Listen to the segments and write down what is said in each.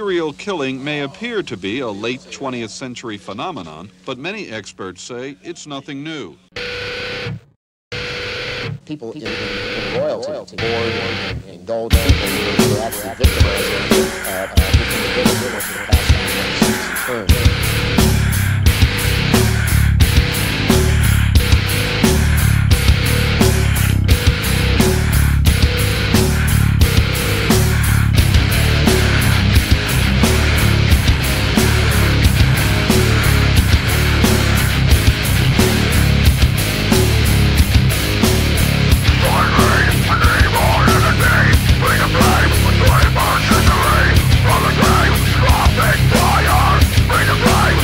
serial killing may appear to be a late 20th century phenomenon, but many experts say it's nothing new. People in royalty, or indulge people who were actually victimized in the past. By our freedom, life,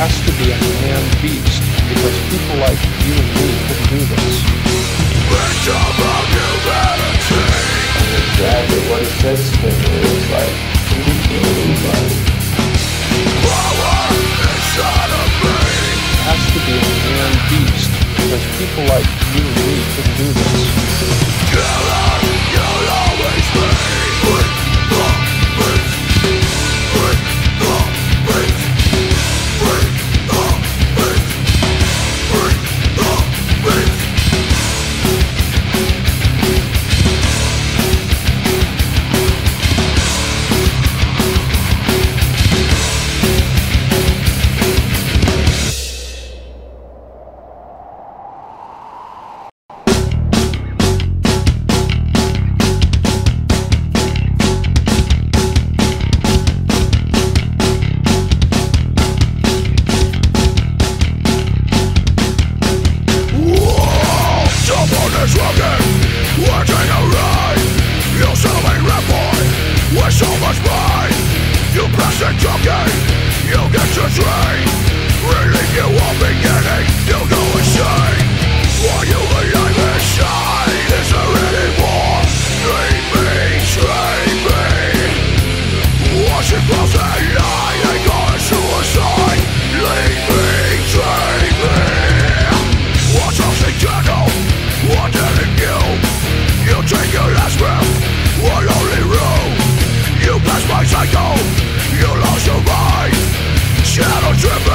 Has to be a man beast, because people like you and me couldn't do this. It's about humanity. And exactly what it says to me is like, you kill anybody. Power inside of me. Has to be a man beast, because people like you and me couldn't do this. Killing, you'll always be with the beast. With the beast. Shadow Trip.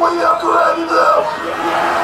We have created them.